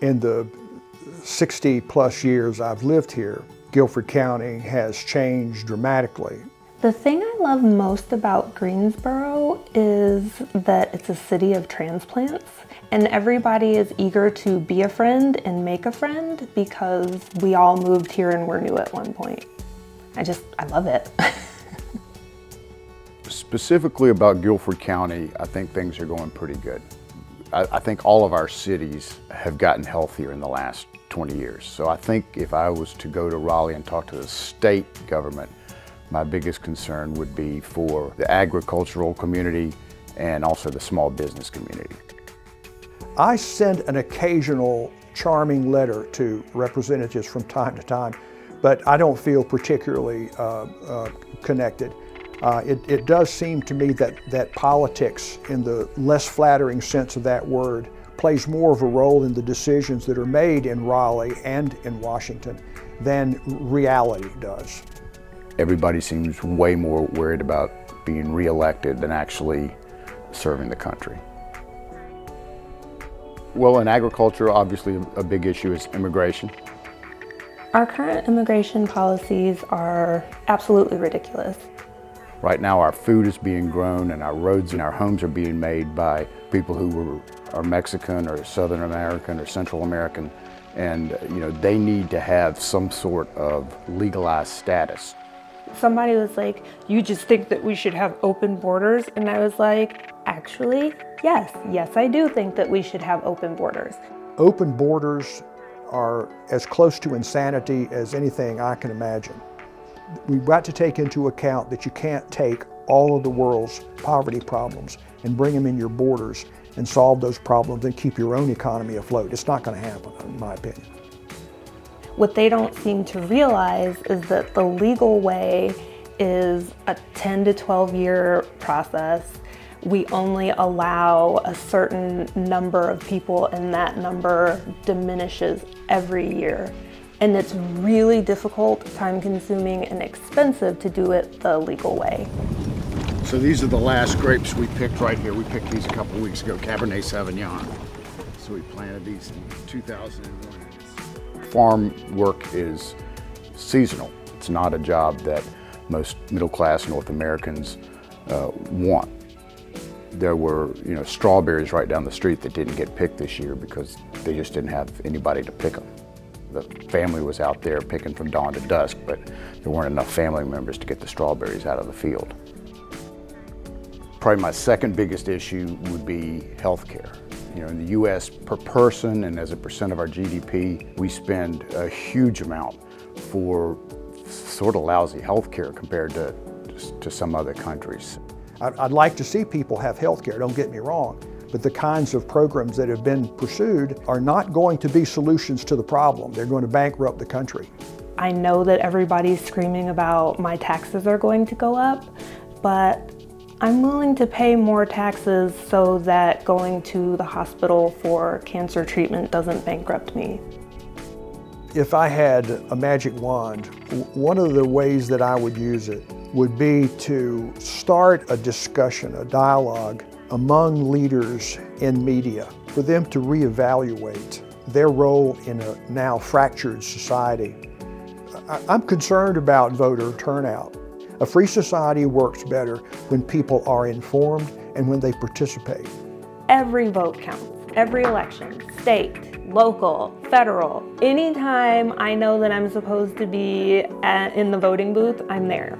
In the 60 plus years I've lived here, Guilford County has changed dramatically. The thing I love most about Greensboro is that it's a city of transplants, and everybody is eager to be a friend and make a friend because we all moved here and were new at one point. I love it. Specifically about Guilford County, I think things are going pretty good. I think all of our cities have gotten healthier in the last 20 years. So I think if I was to go to Raleigh and talk to the state government, my biggest concern would be for the agricultural community and also the small business community. I send an occasional charming letter to representatives from time to time, but I don't feel particularly connected. It does seem to me that politics, in the less flattering sense of that word, plays more of a role in the decisions that are made in Raleigh and in Washington than reality does. Everybody seems way more worried about being reelected than actually serving the country. Well, in agriculture, obviously a big issue is immigration. Our current immigration policies are absolutely ridiculous. Right now our food is being grown and our roads and our homes are being made by people who are Mexican or Southern American or Central American, and they need to have some sort of legalized status. Somebody was like, "You just think that we should have open borders?" And I was like, actually, yes, I do think that we should have open borders. Open borders are as close to insanity as anything I can imagine. We've got to take into account that you can't take all of the world's poverty problems and bring them in your borders and solve those problems and keep your own economy afloat. It's not going to happen, in my opinion. What they don't seem to realize is that the legal way is a 10 to 12 year process. We only allow a certain number of people, and that number diminishes every year. And it's really difficult, time-consuming, and expensive to do it the legal way. So these are the last grapes we picked right here. We picked these a couple weeks ago, Cabernet Sauvignon. So we planted these in 2001. Farm work is seasonal. It's not a job that most middle-class North Americans want. There were, strawberries right down the street that didn't get picked this year because they just didn't have anybody to pick them. The family was out there picking from dawn to dusk, but there weren't enough family members to get the strawberries out of the field. Probably my second biggest issue would be healthcare. In the U.S. per person and as a percent of our GDP, we spend a huge amount for sort of lousy health care compared to some other countries. I'd like to see people have health care, don't get me wrong, but the kinds of programs that have been pursued are not going to be solutions to the problem. They're going to bankrupt the country. I know that everybody's screaming about my taxes are going to go up, but I'm willing to pay more taxes so that going to the hospital for cancer treatment doesn't bankrupt me. If I had a magic wand, one of the ways that I would use it would be to start a discussion, a dialogue among leaders in media for them to reevaluate their role in a now fractured society. I'm concerned about voter turnout. A free society works better when people are informed and when they participate. Every vote counts. Every election, state, local, federal. Anytime I know that I'm supposed to be in the voting booth, I'm there.